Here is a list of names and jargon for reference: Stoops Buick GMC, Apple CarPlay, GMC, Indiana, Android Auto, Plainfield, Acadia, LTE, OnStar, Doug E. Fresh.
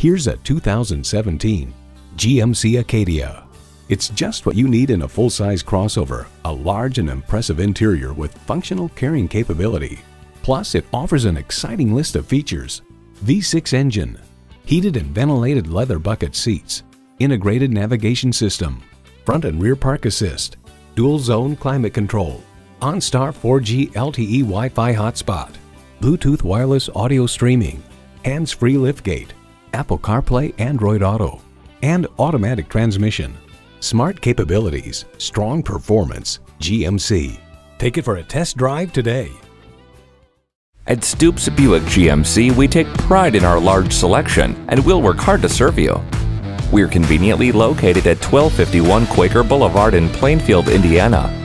Here's a 2017 GMC Acadia. It's just what you need in a full-size crossover, a large and impressive interior with functional carrying capability. Plus, it offers an exciting list of features. V6 engine, heated and ventilated leather bucket seats, integrated navigation system, front and rear park assist, dual zone climate control, OnStar 4G LTE Wi-Fi hotspot, Bluetooth wireless audio streaming, hands-free liftgate, Apple CarPlay, Android Auto, and automatic transmission. Smart capabilities, strong performance, GMC. Take it for a test drive today. At Stoops Buick GMC, we take pride in our large selection and we'll work hard to serve you. We're conveniently located at 1251 Quaker Boulevard in Plainfield, Indiana.